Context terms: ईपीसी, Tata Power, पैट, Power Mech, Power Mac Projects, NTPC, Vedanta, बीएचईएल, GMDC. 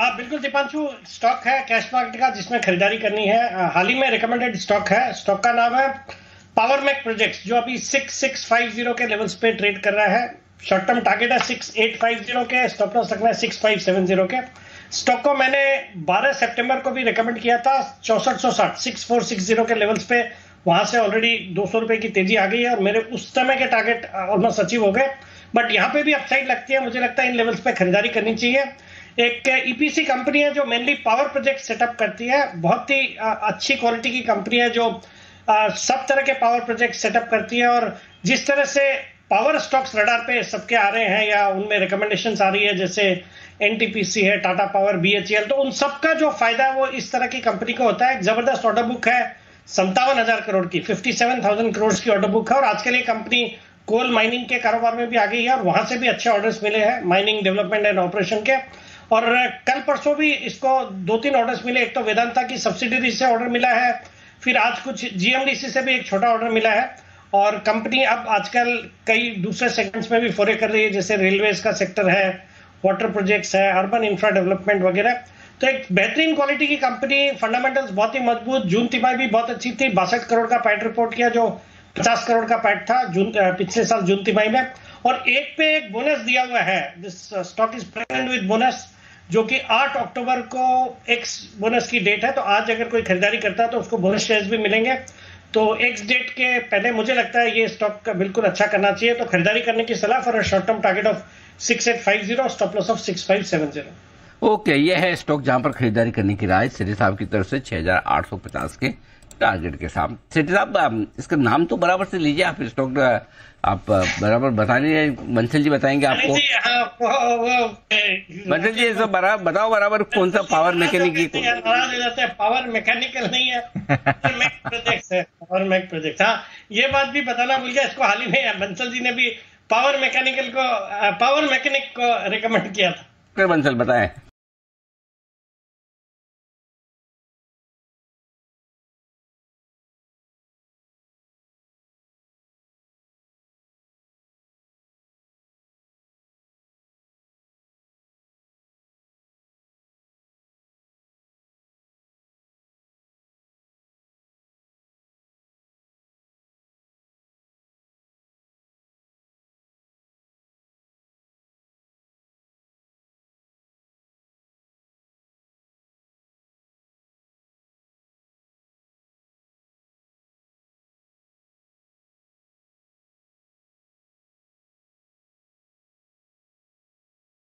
बिल्कुल दीपांशु, स्टॉक है cash market का जिसमें खरीदारी करनी है। हाल ही में रिकमेंडेड स्टॉक है, स्टॉक का नाम है पावर मैक प्रोजेक्ट्स, जो अभी 6650 के लेवल्स पे ट्रेड कर रहा है। शॉर्ट टर्म टारगेट है 6850 के, स्टॉप लॉस रखना है 6570 के। स्टॉक को मैंने 12 सितंबर को भी रिकमेंड किया था 6460 6460 के लेवल्स पे, वहां से ऑलरेडी 200 रुपए की तेजी आ गई है और मेरे उस समय के टारगेट ऑलमोस्ट अचीव हो गए। बट यहाँ पे भी अपसाइड लगती है, मुझे लगता है इन लेवल्स पे खरीदारी करनी चाहिए। एक ईपीसी कंपनी है जो मेनली पावर प्रोजेक्ट सेटअप करती है, बहुत ही अच्छी क्वालिटी की कंपनी है जो सब तरह के पावर प्रोजेक्ट सेटअप करती है। और जिस तरह से पावर स्टॉक्स रडार पे सबके आ रहे हैं या उनमें रिकमेंडेशंस आ रही है, जैसे एनटीपीसी है, टाटा पावर, बीएचईएल, तो उन सबका जो फायदा है वो इस तरह की कंपनी को होता है। जबरदस्त ऑर्डर बुक है 57,000 करोड़ की, 57,000 करोड़ की ऑर्डर बुक है। और आजकल ये कंपनी कोल माइनिंग के कारोबार में भी आ गई है और वहां से भी अच्छे ऑर्डर्स मिले हैं माइनिंग डेवलपमेंट एंड ऑपरेशन के। और कल परसों भी इसको 2-3 ऑर्डर्स मिले, एक तो वेदांता की सब्सिडरी से ऑर्डर मिला है, फिर आज कुछ जीएमडीसी से भी एक छोटा ऑर्डर मिला है। और कंपनी अब आजकल कई दूसरे सेगमेंट्स में भी फोरे कर रही है, जैसे रेलवेज का सेक्टर है, वाटर प्रोजेक्ट्स है, अर्बन इंफ्रा डेवलपमेंट वगैरह। तो एक बेहतरीन क्वालिटी की कंपनी, फंडामेंटल्स बहुत ही मजबूत। जून तिमाही भी बहुत अच्छी थी, 62 करोड़ का पैट रिपोर्ट किया जो 50 करोड़ का पैट था पिछले साल जून तिमाही में। और एक पे एक बोनस दिया हुआ है, this stock is pregnant with bonus, जो कि 8 अक्टूबर को एक्स बोनस की डेट है। तो आज अगर कोई खरीदारी करता है तो उसको बोनस शेयर्स भी मिलेंगे। तो एक्स डेट के पहले मुझे लगता है ये स्टॉक का बिल्कुल अच्छा करना चाहिए। तो खरीदारी करने की सलाह for short term target of 6850, stop loss of 6570। Okay, ये है स्टॉक जहां पर खरीदारी करने की राय सेठी साहब की तरफ से 6850 के टारगेट के साथ। सेठी साहब, इसका नाम तो बराबर से लीजिए आप, स्टॉक आप बराबर बताने, मंसल जी बताएंगे आपको। मंसल जी सब बराबर बताओ, बराबर कौन सा पावर मैकेनिक है? पावर मैकेनिकल नहीं है, पावर मैक प्रोजेक्ट। हाँ, ये बात भी बताना भूल गया, इसको हाल ही में बंसल जी ने भी पावर मैकेनिक को रिकमेंड किया था। मंसल बताए।